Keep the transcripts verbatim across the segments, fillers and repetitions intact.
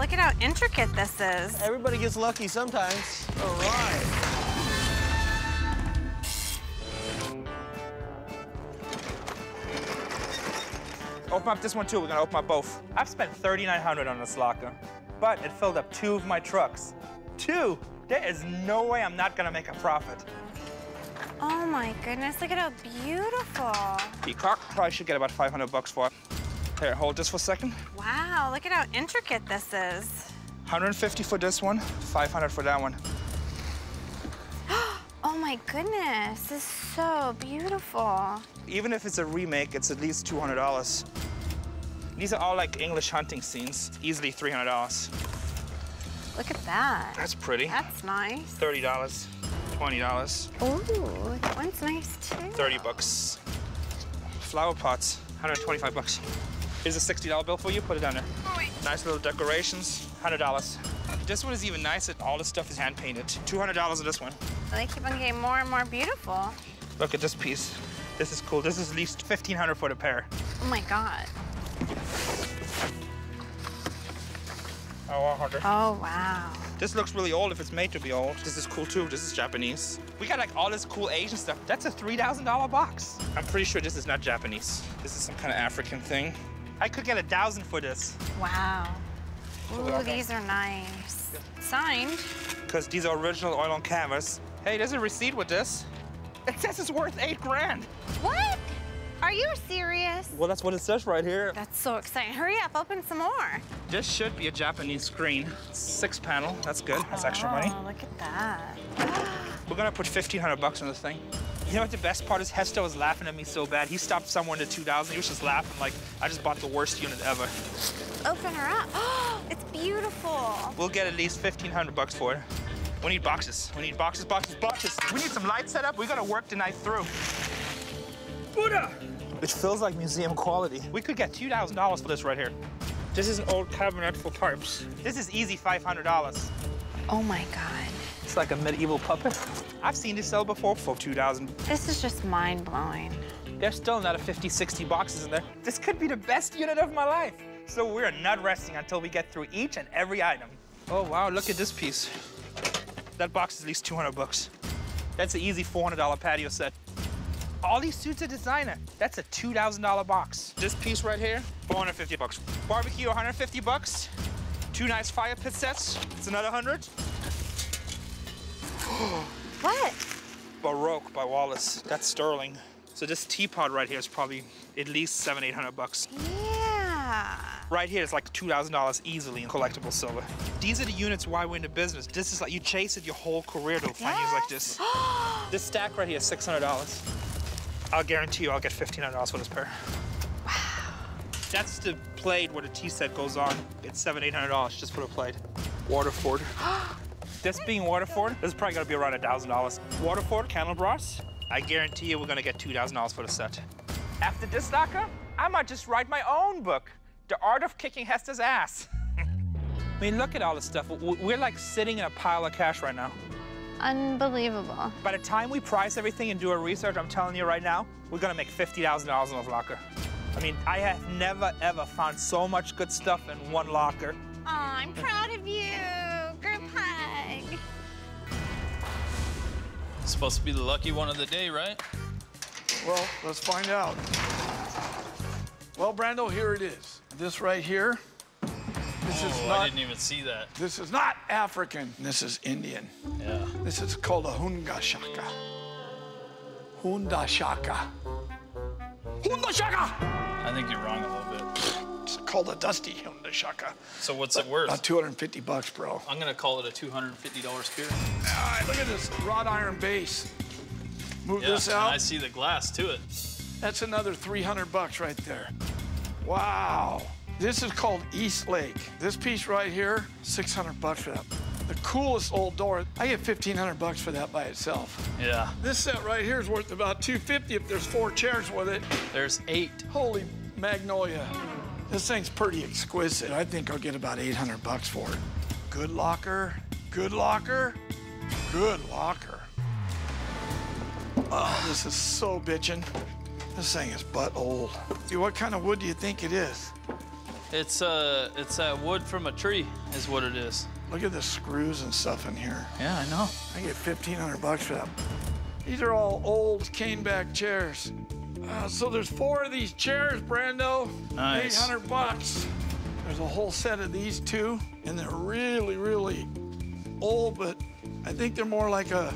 Look at how intricate this is. Everybody gets lucky sometimes. All right. Open up this one too, we're gonna open up both. I've spent thirty-nine hundred dollars on this locker, but it filled up two of my trucks. Two? There is no way I'm not gonna make a profit. Oh my goodness, look at how beautiful. Peacock, probably should get about five hundred bucks for it. Here, hold this for a second. Wow, look at how intricate this is. one hundred fifty for this one, five hundred for that one. Oh my goodness, this is so beautiful. Even if it's a remake, it's at least two hundred dollars. These are all like English hunting scenes, easily three hundred dollars. Look at that. That's pretty. That's nice. thirty dollars, twenty dollars. Ooh, that one's nice too. thirty bucks. Flower pots, one hundred twenty-five bucks. Here's a sixty dollar bill for you, put it down there. Wait. Nice little decorations, one hundred dollars. This one is even nicer. All this stuff is hand painted. two hundred dollars of this one. They keep on getting more and more beautiful. Look at this piece. This is cool. This is at least fifteen hundred dollars for the pair. Oh my God. Oh, one hundred dollars. Oh, wow. This looks really old if it's made to be old. This is cool too. This is Japanese. We got like all this cool Asian stuff. That's a three thousand dollar box. I'm pretty sure this is not Japanese. This is some kind of African thing. I could get a thousand for this. Wow. Ooh, these are nice. Signed. Because these are original oil on canvas. Hey, there's a receipt with this. It says it's worth eight grand. What? Are you serious? Well, that's what it says right here. That's so exciting. Hurry up, open some more. This should be a Japanese screen. Six panel, that's good. That's extra money. Oh, look at that. We're gonna put fifteen hundred bucks on this thing. You know what the best part is? Hester was laughing at me so bad. He stopped somewhere in the two thousands. He was just laughing like, I just bought the worst unit ever. Open her up. Oh, it's beautiful. We'll get at least fifteen hundred bucks for it. We need boxes. We need boxes, boxes, boxes. We need some light set up. We gotta work the night through. Buddha! It feels like museum quality. We could get two thousand dollars for this right here. This is an old cabinet for tarps. This is easy five hundred dollars. Oh my God. It's like a medieval puppet. I've seen this sell before for two thousand dollars. This is just mind-blowing. There's still another fifty, sixty boxes in there. This could be the best unit of my life. So we're not resting until we get through each and every item. Oh, wow, look at this piece. That box is at least two hundred bucks. That's an easy four hundred dollar patio set. All these suits are designer. That's a two thousand dollar box. This piece right here, four hundred fifty bucks. Barbecue, one hundred fifty bucks. Two nice fire pit sets. It's another one hundred. What? Baroque by Wallace. That's sterling. So this teapot right here is probably at least seven, eight hundred bucks. Yeah. Right here, it's like two thousand dollars easily in collectible silver. These are the units why we're in the business. This is like you chase it your whole career to find units like this. This stack right here is six hundred dollars. I'll guarantee you, I'll get fifteen hundred dollars for this pair. Wow. That's the plate where the tea set goes on. It's seven, eight hundred dollars just for the plate. Waterford. This being Waterford, this is probably gonna be around one thousand dollars. Waterford candelabras, I guarantee you we're gonna get two thousand dollars for the set. After this locker, I might just write my own book, The Art of Kicking Hester's Ass. I mean, look at all this stuff. We're like sitting in a pile of cash right now. Unbelievable. By the time we price everything and do our research, I'm telling you right now, we're gonna make fifty thousand dollars in this locker. I mean, I have never, ever found so much good stuff in one locker. Aw, I'm proud of you. Supposed to be the lucky one of the day, right? Well, let's find out. Well, Brando, here it is. This right here. This oh, is not. I didn't even see that. This is not African. This is Indian. Yeah. This is called a hundashaka. Hundashaka. Hundashaka. I think you're wrong a little bit. It's called a dusty hundashaka. So what's it worth? About two hundred fifty bucks, bro. I'm gonna call it a two hundred fifty dollar spear. All right, look at this wrought iron base. Move yeah, this out. And I see the glass to it. That's another three hundred bucks right there. Wow. This is called East Lake. This piece right here, six hundred bucks for that. The coolest old door. I get fifteen hundred bucks for that by itself. Yeah. This set right here is worth about two hundred fifty if there's four chairs with it. There's eight. Holy magnolia. This thing's pretty exquisite. I think I'll get about eight hundred bucks for it. Good locker, good locker, good locker. Oh, this is so bitchin'. This thing is butt old. What kind of wood do you think it is? It's uh, it's that wood from a tree is what it is. Look at the screws and stuff in here. Yeah, I know. I get fifteen hundred bucks for that. These are all old caneback chairs. Uh, so there's four of these chairs, Brando. Nice. eight hundred bucks. There's a whole set of these two, and they're really, really old, but I think they're more like a,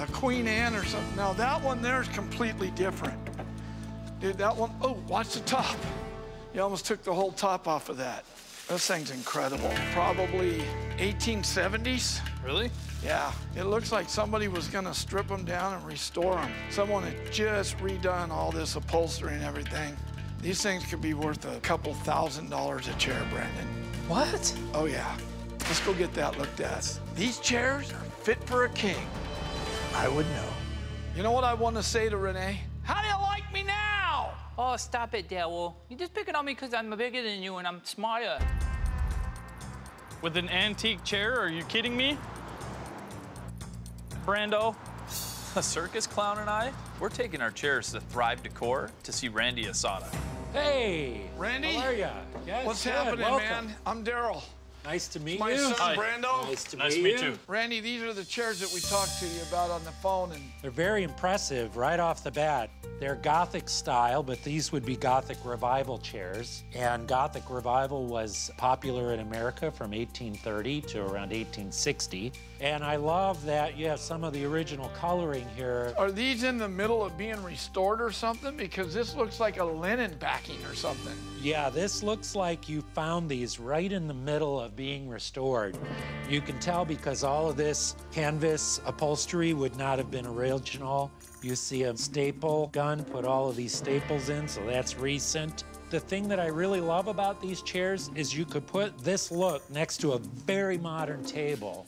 a Queen Anne or something. Now that one there is completely different. Dude, that one, oh, watch the top. You almost took the whole top off of that. This thing's incredible. Probably eighteen seventies. Really? Yeah. It looks like somebody was gonna strip them down and restore them. Someone had just redone all this upholstery and everything. These things could be worth a couple thousand dollars a chair, Brandon. What? Oh, yeah. Let's go get that looked at. These chairs are fit for a king. I would know. You know what I want to say to Renee? How do you like me now? Oh, stop it, Darrell. You're just picking on me because I'm bigger than you and I'm smarter. With an antique chair? Are you kidding me? Brando, a circus clown and I, we're taking our chairs to Thrive Decor to see Randy Asada. Hey! Randy? How are ya? Yes, what's good. Happening, welcome. Man? I'm Darrell. Nice to meet my you. My son, hi. Brando. Nice to nice meet, meet you. you. Randy, these are the chairs that we talked to you about on the phone. And they're very impressive right off the bat. They're Gothic style, but these would be Gothic Revival chairs. And Gothic Revival was popular in America from eighteen thirty to around eighteen sixty. And I love that you have some of the original coloring here. Are these in the middle of being restored or something? Because this looks like a linen backing or something. Yeah, this looks like you found these right in the middle of being restored. You can tell because all of this canvas upholstery would not have been original. You see a staple gun, put all of these staples in, so that's recent. The thing that I really love about these chairs is you could put this look next to a very modern table,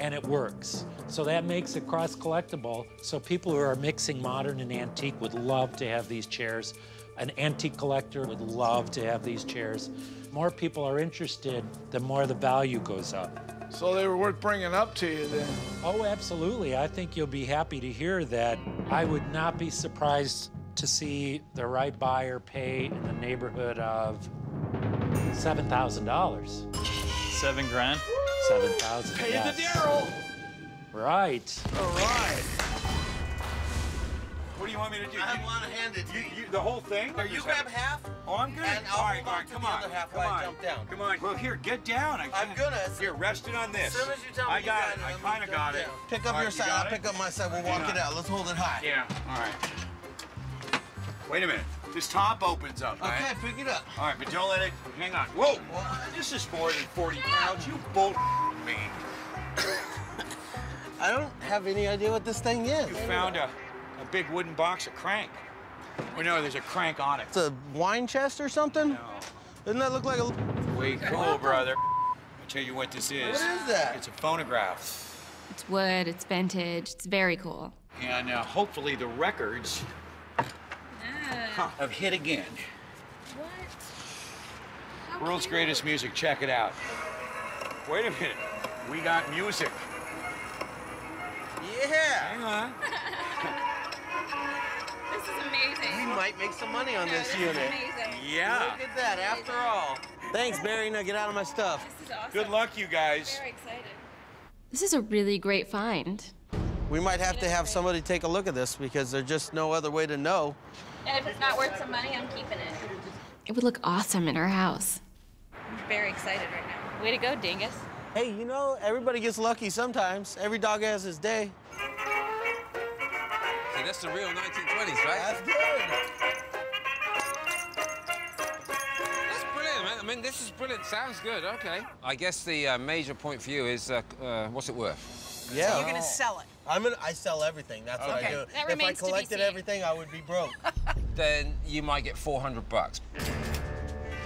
and it works. So that makes it cross-collectible, so people who are mixing modern and antique would love to have these chairs. An antique collector would love to have these chairs. The more people are interested, the more the value goes up. So they were worth bringing up to you then? Oh, absolutely. I think you'll be happy to hear that. I would not be surprised to see the right buyer pay in the neighborhood of seven thousand dollars. Seven grand? Seven thousand, pay yes. the Darrell! Right. All right. What do you want me to do? I want to hand it to you, you, you. The whole thing? Are you grab half? Oh, I'm gonna. And I'll all right, all right, come on. Half come on. Jump down. Come on. Well, here, get down. I I'm gonna. Here, rest it on this. As soon as you tell me I got you got it. it. I kind of got down. it. Pick up all your right, side. You I'll it? pick up my side. We'll walk yeah. it out. Let's hold it high. Yeah. All right. Wait a minute. This top opens up. Okay, right? Pick it up. All right, but don't let it. Hang on. Whoa. What? This is more than forty pounds. You bull me. I don't have any idea what this thing is. You found a. A big wooden box, a crank. Well, no, there's a crank on it. It's a wine chest or something? No. Doesn't that look like a... Wait, cool, brother. I'll tell you what this is. What is that? It's a phonograph. It's wood, it's vintage, it's very cool. And uh, hopefully the records uh. huh, have hit again. What? How World's greatest music, check it out. Wait a minute, we got music. Yeah. Hang on. This is amazing. We might make some money on yeah, this, this unit. Amazing. Yeah. Look at that, after all. Thanks, Barry. Now get out of my stuff. This is awesome. Good luck, you guys. I'm very excited. This is a really great find. We might have to have great. somebody take a look at this because there's just no other way to know. And if it's not worth some money, I'm keeping it. It would look awesome in our house. I'm very excited right now. Way to go, dingus. Hey, you know, everybody gets lucky sometimes. Every dog has his day. See, that's the real nineteen twenties, right? That's good. That's brilliant, man. I mean, this is brilliant. Sounds good, okay. I guess the uh, major point for you is, uh, uh, what's it worth? Yeah. So you're gonna sell it? I'm gonna, I sell everything, that's okay. what I do. That if remains I collected to be seen. everything, I would be broke. Then you might get four hundred bucks.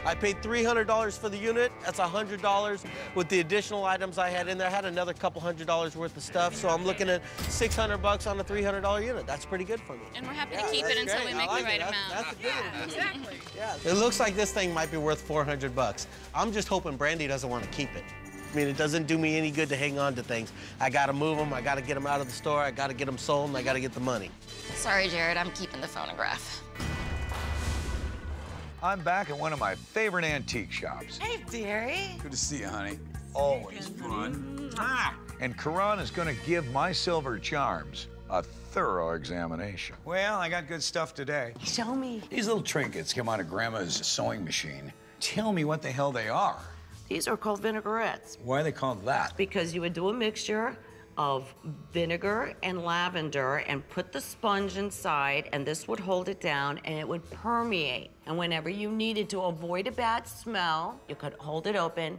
I paid three hundred dollars for the unit. That's one hundred dollars with the additional items I had in there. I had another couple hundred dollars worth of stuff, so I'm looking at six hundred bucks on a three hundred dollar unit. That's pretty good for me. And we're happy yeah, to keep it until great. we make like the right it. amount. That's, that's a good yeah, one. Exactly. Yeah. It looks like this thing might be worth four hundred bucks. I'm just hoping Brandy doesn't want to keep it. I mean, it doesn't do me any good to hang on to things. I got to move them. I got to get them out of the store. I got to get them sold, and I got to get the money. Sorry, Jared. I'm keeping the phonograph. I'm back at one of my favorite antique shops. Hey, dearie. Good to see you, honey. Always fun. Ah. And Karan is going to give my silver charms a thorough examination. Well, I got good stuff today. Show me. These little trinkets come out of Grandma's sewing machine. Tell me what the hell they are. These are called vinaigrettes. Why are they called that? Because you would do a mixture of vinegar and lavender and put the sponge inside, and this would hold it down and it would permeate. And whenever you needed to avoid a bad smell, you could hold it open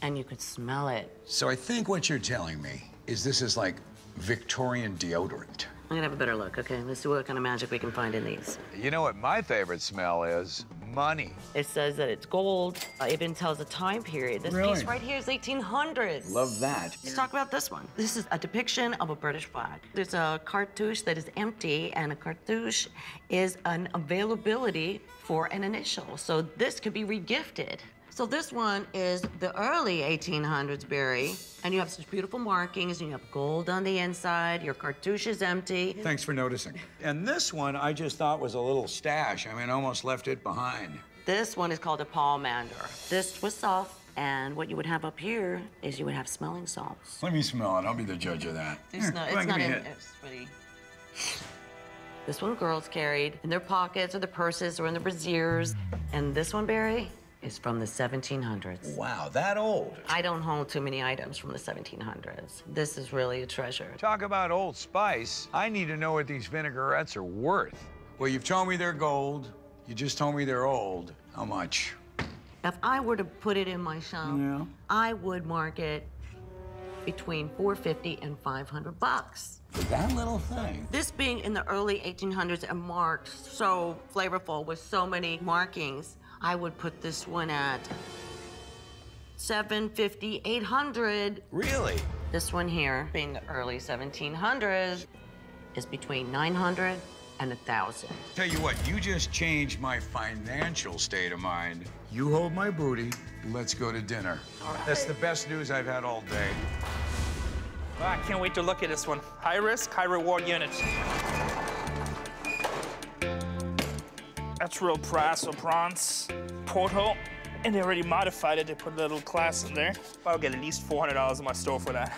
and you could smell it. So I think what you're telling me is this is like Victorian deodorant. I'm gonna have a better look, okay? Let's see what kind of magic we can find in these. You know what my favorite smell is? Money. It says that it's gold. Uh, Iban tells the time period. This really? Piece right here is eighteen hundred. Love that. Let's talk about this one. This is a depiction of a British flag. There's a cartouche that is empty, and a cartouche is an availability for an initial. So this could be regifted. So this one is the early eighteen hundreds, Barry, and you have such beautiful markings, and you have gold on the inside, your cartouche is empty. Thanks for noticing. And this one I just thought was a little stash. I mean, almost left it behind. This one is called a palmander. This was soft, and what you would have up here is you would have smelling salts. Let me smell it. I'll be the judge of that. There's no, it's not in there, sweetie. This one girls carried in their pockets or their purses or in their brassieres. And this one, Barry, is from the seventeen hundreds. Wow, that old. I don't hold too many items from the seventeen hundreds. This is really a treasure. Talk about Old Spice. I need to know what these vinaigrettes are worth. Well, you've told me they're gold. You just told me they're old. How much? If I were to put it in my shop, yeah, I would mark it between four fifty and five hundred bucks. That little thing. This being in the early eighteen hundreds and marked so flavorful with so many markings, I would put this one at seven fifty, eight hundred. Really? This one here, being the early seventeen hundreds, is between nine hundred and one thousand. Tell you what, you just changed my financial state of mind. You hold my booty, let's go to dinner. All right. That's the best news I've had all day. Well, I can't wait to look at this one. High risk, high reward unit. Natural brass or bronze porthole, and they already modified it. They put a little glass in there. I'll get at least four hundred dollars in my store for that.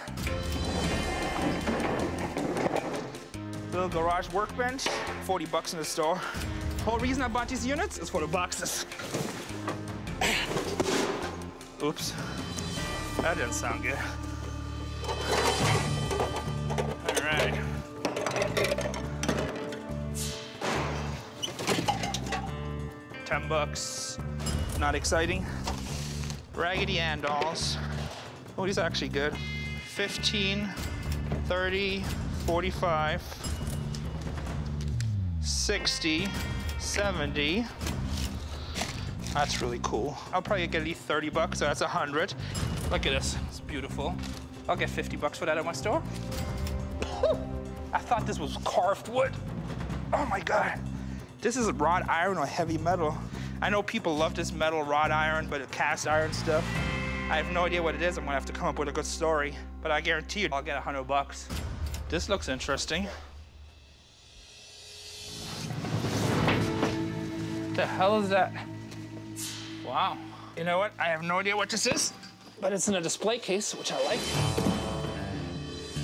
Little garage workbench, forty bucks in the store. Whole reason I bought these units is for the boxes. Oops, that didn't sound good. All right. ten bucks, not exciting. Raggedy Ann dolls. Oh, these are actually good. fifteen, thirty, forty-five, sixty, seventy. That's really cool. I'll probably get at least thirty bucks, so that's one hundred. Look at this, it's beautiful. I'll get fifty bucks for that at my store. I thought this was carved wood. Oh my God. This is wrought iron or heavy metal. I know people love this metal wrought iron, but the cast iron stuff, I have no idea what it is. I'm gonna have to come up with a good story, but I guarantee you I'll get a hundred bucks. This looks interesting. What the hell is that? Wow. You know what? I have no idea what this is, but it's in a display case, which I like.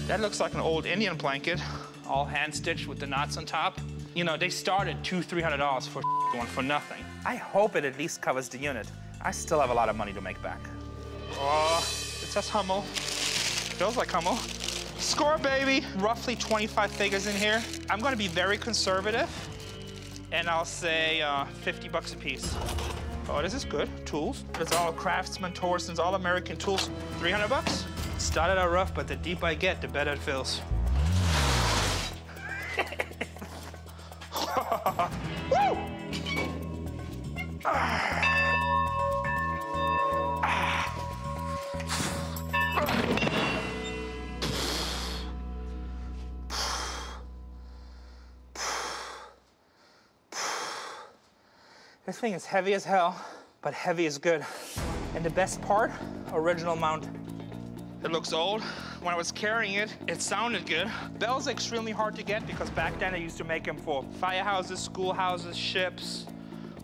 That looks like an old Indian blanket, all hand-stitched with the knots on top. You know, they started two, three hundred dollars for one for nothing. I hope it at least covers the unit. I still have a lot of money to make back. Oh, it says Hummel. Feels like Hummel. Score, baby. Roughly twenty-five figures in here. I'm gonna be very conservative, and I'll say uh, fifty bucks a piece. Oh, this is good. Tools. It's all Craftsman, Torringtons, all American tools. three hundred bucks. Started out rough, but the deeper I get, the better it feels. Woo! Ah. Ah. Ah. This thing is heavy as hell, but heavy is good. And the best part, original mount. It looks old. When I was carrying it, it sounded good. Bells are extremely hard to get because back then they used to make them for firehouses, schoolhouses, ships,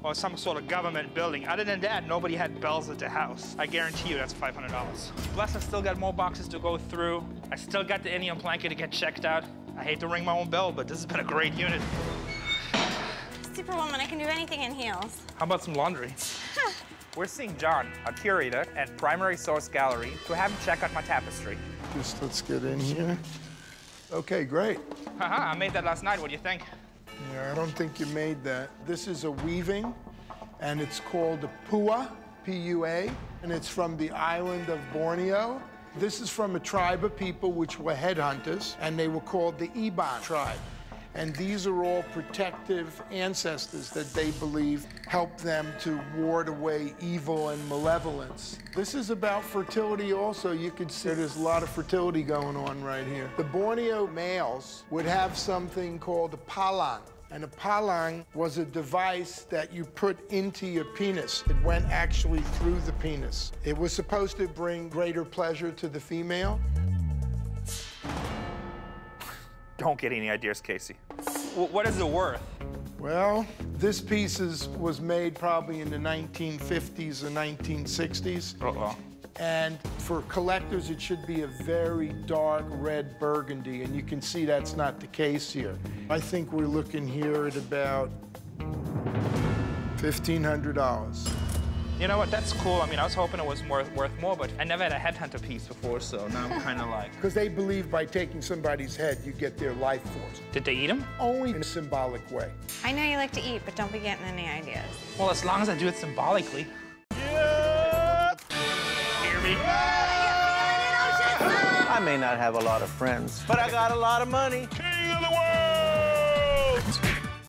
or some sort of government building. Other than that, nobody had bells at the house. I guarantee you that's five hundred dollars. Plus, I still got more boxes to go through. I still got the Indian blanket to get checked out. I hate to ring my own bell, but this has been a great unit. Superwoman, I can do anything in heels. How about some laundry? We're seeing John, a curator at Primary Source Gallery, to have him check out my tapestry. Just let's get in here. Okay, great. Haha, I made that last night. What do you think? Yeah, I don't think you made that. This is a weaving, and it's called a Pua, P U A, and it's from the island of Borneo. This is from a tribe of people which were headhunters, and they were called the Iban tribe. And these are all protective ancestors that they believe help them to ward away evil and malevolence. This is about fertility also. You could see there's a lot of fertility going on right here. The Borneo males would have something called a palang. And a palang was a device that you put into your penis. It went actually through the penis. It was supposed to bring greater pleasure to the female. Don't get any ideas, Casey. W what is it worth? Well, this piece is, was made probably in the nineteen fifties or nineteen sixties. Uh-oh. And for collectors, it should be a very dark red burgundy, and you can see that's not the case here. I think we're looking here at about fifteen hundred dollars. You know what, that's cool. I mean, I was hoping it was worth, worth more, but I never had a headhunter piece before, so now I'm kind of like... Because they believe by taking somebody's head, you get their life force. Did they eat them? Only in a symbolic way. I know you like to eat, but don't be getting any ideas. Well, as long as I do it symbolically. Yeah. Hear me? I may not have a lot of friends, but I got a lot of money. King of the world!